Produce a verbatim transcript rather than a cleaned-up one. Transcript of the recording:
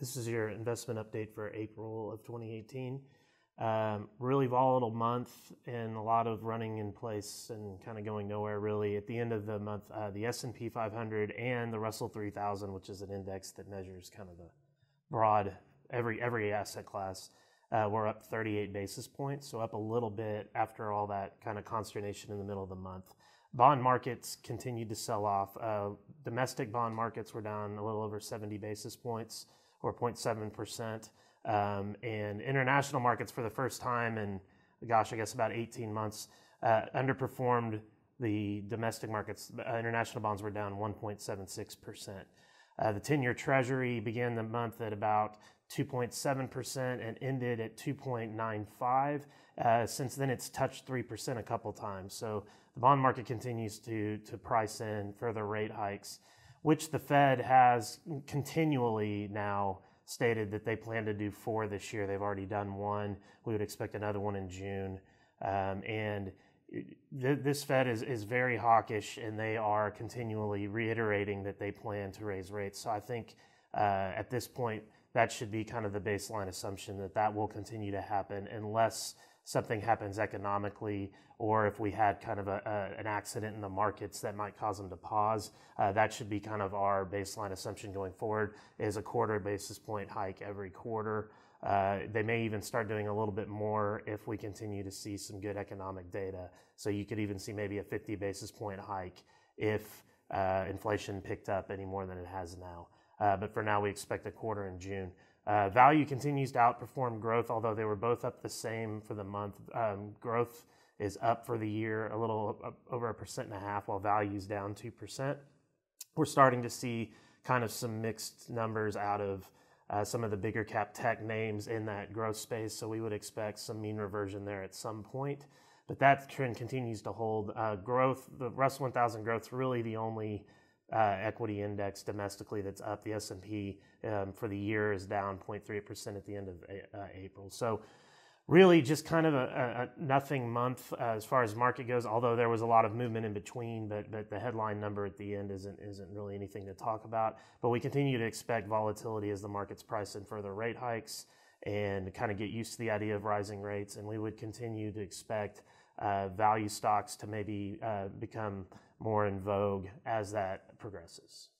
This is your investment update for April of twenty eighteen. Um, really volatile month and a lot of running in place and kind of going nowhere really. At the end of the month, uh, the S and P five hundred and the Russell three thousand, which is an index that measures kind of the broad, every, every asset class, uh, were up thirty-eight basis points. So up a little bit after all that kind of consternation in the middle of the month. Bond markets continued to sell off. Uh, domestic bond markets were down a little over seventy basis points, or zero point seven percent. Um, and international markets, for the first time in, gosh, I guess about eighteen months, uh, underperformed the domestic markets. Uh, international bonds were down one point seven six percent. Uh, the ten-year Treasury began the month at about two point seven percent and ended at two point nine five. Uh, since then, it's touched three percent a couple times. So the bond market continues to, to price in further rate hikes, which the Fed has continually now stated that they plan to do four this year. They've already done one. We would expect another one in June. Um, and th this Fed is, is very hawkish, and they are continually reiterating that they plan to raise rates. So I think uh, at this point, that should be kind of the baseline assumption that that will continue to happen unless something happens economically, or if we had kind of a, a, an accident in the markets that might cause them to pause. Uh, that should be kind of our baseline assumption going forward, is a quarter basis point hike every quarter. Uh, they may even start doing a little bit more if we continue to see some good economic data. So you could even see maybe a fifty basis point hike if uh, inflation picked up any more than it has now. Uh, but for now, we expect a quarter in June. Uh, value continues to outperform growth, although they were both up the same for the month. Um, growth is up for the year a little up, over a percent and a half, while value's down two percent. We're starting to see kind of some mixed numbers out of uh, some of the bigger cap tech names in that growth space, so we would expect some mean reversion there at some point. But that trend continues to hold. Uh, growth, the Russell one thousand growth's really the only Uh, equity index domestically that's up. The S and P um, for the year is down zero point three percent at the end of uh, April. So really just kind of a, a nothing month uh, as far as market goes, although there was a lot of movement in between, but, but the headline number at the end isn't, isn't really anything to talk about. But we continue to expect volatility as the market's price in further rate hikes and kind of get used to the idea of rising rates. And we would continue to expect Uh, value stocks to maybe uh, become more in vogue as that progresses.